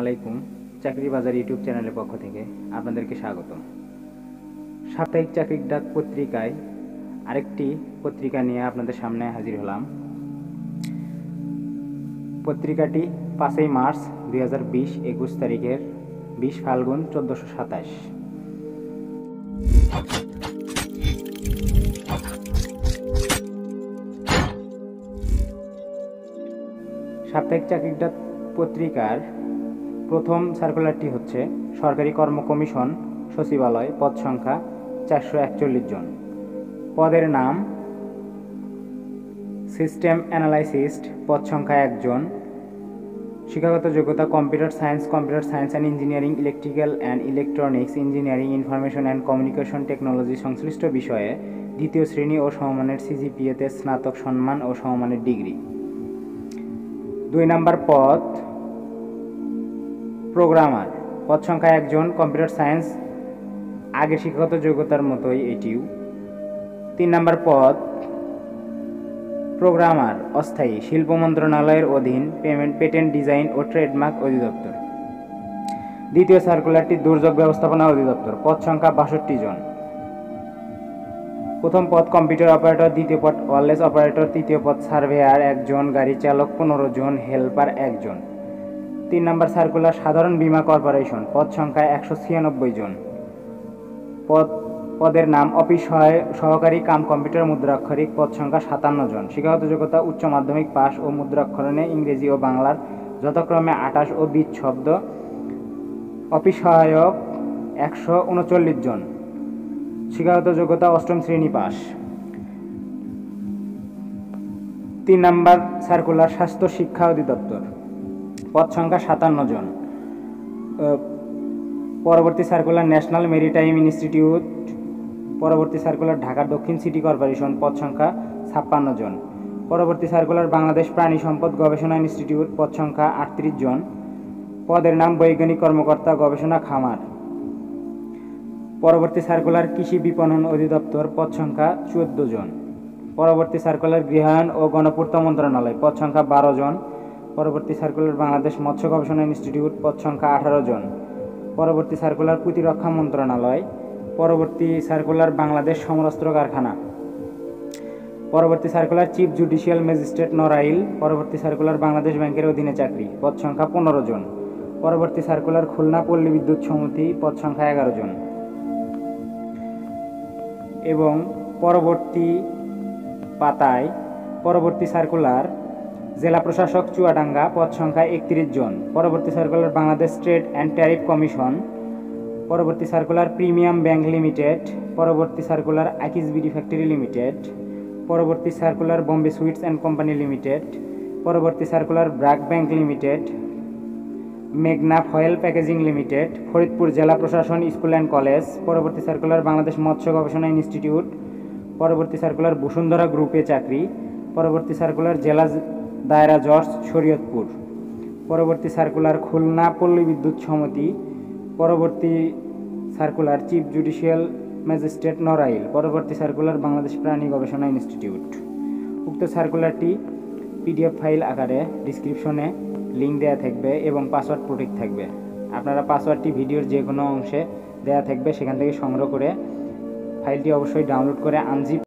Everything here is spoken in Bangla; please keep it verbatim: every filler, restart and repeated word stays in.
আলাইকুম, চাকরি বাজার ইউটিউব চ্যানেলের পক্ষ থেকে আপনাদেরকে স্বাগত। সাপ্তাহিক চাকরি ডাক পত্রিকায় আরেকটি পত্রিকা নিয়ে আপনাদের সামনে হাজির হলাম। পত্রিকাটি পাঁচই মার্চ দুই হাজার বিশ একুশ তারিখের বিশ ফাল্গুন চোদ্দোশো সাতাশ। সাপ্তাহিক চাকরি ডাক পত্রিকার প্রথম সার্কুলারটি হচ্ছে সরকারী কর্ম কমিশন সচিবালয়, পদ সংখ্যা চারশো একচল্লিশ জন, পদের নাম সিস্টেম এনালিস্ট, পদ সংখ্যা একজন, শিক্ষাগত যোগ্যতা computer science, computer science and engineering, electrical and electronics engineering, information and communication technology সংশ্লিষ্ট বিষয়ে দ্বিতীয় শ্রেণী ও সমমানের সিজিপিএতে স্নাতক সম্মান ও সমমানের ডিগ্রি। দুই নম্বর পদ প্রোগ্রামার, পদ সংখ্যা একজন, কম্পিউটার সায়েন্স, আগে শিক্ষাগত যোগ্যতার মতোই এটিও। তিন নম্বর পদ প্রোগ্রামার অস্থায়ী, শিল্প মন্ত্রণালয়ের অধীন, পেমেন্ট পেটেন্ট ডিজাইন ও ট্রেডমার্ক অধিদপ্তর। দ্বিতীয় সার্কুলারটি দুর্যোগ ব্যবস্থাপনা অধিদপ্তর, পদ সংখ্যা বাষট্টি জন। প্রথম পদ কম্পিউটার অপারেটর, দ্বিতীয় পদ ওয়্যারলেস অপারেটর, তৃতীয় পদ সার্ভেয়ার একজন, গাড়ি চালক পনেরো জন, হেল্পার একজন। তিন নম্বর সার্কুলার সাধারণ বীমা কর্পোরেশন, পদ সংখ্যা একশো ছিয়ানব্বই জন, পদ পদের নাম অফিস সহায়ক সহকারী কাম কম্পিউটার মুদ্রাক্ষরিক, পদ সংখ্যা সাতান্ন জন, শিক্ষাগত যোগ্যতা উচ্চ মাধ্যমিক পাস ও মুদ্রাক্ষরণে ইংরেজি ও বাংলার যথাক্রমে আঠাশ ও বিশ শব্দ, অফিস সহায়ক একশো উনচল্লিশ জন, শিক্ষাগত যোগ্যতা অষ্টম শ্রেণী পাস। তিন নম্বর সার্কুলার স্বাস্থ্য শিক্ষা অধিদপ্তর, পদ সংখ্যা সাতান্ন জন। পরবর্তী সার্কুলার ন্যাশনাল মেরিটাইম ইনস্টিটিউট, পরবর্তী সার্কুলার ঢাকা দক্ষিণ সিটি কর্পোরেশন, পদ সংখ্যা ছাপ্পান্ন জন। পরবর্তী সার্কুলার বাংলাদেশ প্রাণী সম্পদ গবেষণা ইনস্টিটিউট, পদ সংখ্যা আটত্রিশ জন, পদের নাম বৈজ্ঞানিক কর্মকর্তা গবেষণা খামার। পরবর্তী সার্কুলার কৃষি বিপণন অধিদপ্তর, পদ সংখ্যা চুয়ান্ন জন। পরবর্তী সার্কুলার গৃহায়ণ ও গণপূর্ত মন্ত্রণালয়, পদ সংখ্যা বারো জন। পরবর্তী সার্কুলার বাংলাদেশ মৎস্য গবেষণা ইনস্টিটিউট, পদ সংখ্যা আঠারো জন। পরবর্তী সার্কুলার প্রতিরক্ষা মন্ত্রণালয়। পরবর্তী সার্কুলার বাংলাদেশ সমরাস্ত্র কারখানা। পরবর্তী circular chief judicial magistrate Narail. পরবর্তী সার্কুলার বাংলাদেশ ব্যাংকের অধীনে চাকরি, পদ সংখ্যা পনেরো জন। পরবর্তী সার্কুলার খুলনা পল্লী বিদ্যুৎ সমিতি, পদ সংখ্যা এগারো জন। এবং পরবর্তী পাতায় পরবর্তী সার্কুলার জেলা প্রশাসক চুয়াডাঙ্গা, পদ সংখ্যা একত্রিশ জন। পরবর্তী circular Bangladesh trade and tariff commission. পরবর্তী সার্কুলার প্রিমিয়াম ব্যাংক লিমিটেড। পরবর্তী circular Akij BD factory limited. পরবর্তী circular Bombay sweets and company limited. পরবর্তী সার্কুলার ব্র্যাক ব্যাংক লিমিটেড, মেঘনা ফয় প্যাকেজিং লিমিটেড, ফরিদপুর জেলা প্রশাসন স্কুল অ্যান্ড কলেজ। পরবর্তী সার্কুলার বাংলাদেশ মৎস্য গবেষণা ইনস্টিটিউট। পরবর্তী সার্কুলার বসুন্ধরা গ্রুপে চাকরি। পরবর্তী সার্কুলার জেলা দায়রা জজ শরীয়তপুর। পরবর্তী সার্কুলার খুলনা পল্লী বিদ্যুৎ সমিতি। পরবর্তী circular chief judicial magistrate Narail. পরবর্তী সার্কুলার বাংলাদেশ প্রাণী গবেষণা ইনস্টিটিউট। উক্ত সার্কুলারটি পিডিএফ ফাইল আকারে ডিসক্রিপশনে লিঙ্ক দেওয়া থাকবে এবং পাসওয়ার্ড প্রোটেক্ট থাকবে। আপনারা পাসওয়ার্ডটি ভিডিওর যে কোনো অংশে দেওয়া থাকবে, সেখান থেকে সংগ্রহ করে ফাইলটি অবশ্যই ডাউনলোড করে আনজিপ